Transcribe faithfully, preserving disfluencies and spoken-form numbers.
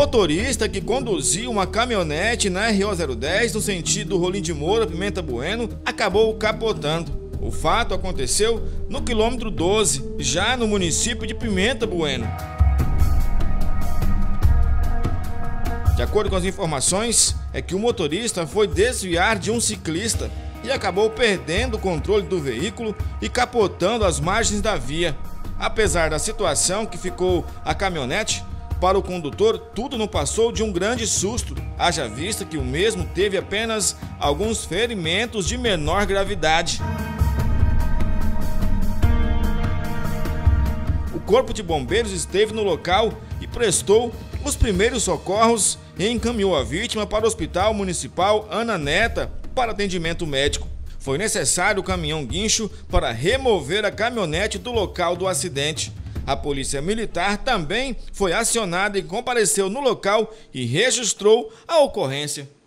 motorista que conduziu uma caminhonete na R O zero dez no sentido Rolim de Moura, Pimenta Bueno, acabou capotando. O fato aconteceu no quilômetro doze, já no município de Pimenta Bueno. De acordo com as informações, é que o motorista foi desviar de um ciclista e acabou perdendo o controle do veículo e capotando as margens da via. Apesar da situação que ficou a caminhonete, para o condutor tudo não passou de um grande susto, haja vista que o mesmo teve apenas alguns ferimentos de menor gravidade. O corpo de bombeiros esteve no local e prestou os primeiros socorros e encaminhou a vítima para o Hospital Municipal Ana Neta para atendimento médico. Foi necessário o caminhão guincho para remover a caminhonete do local do acidente. A polícia militar também foi acionada e compareceu no local e registrou a ocorrência.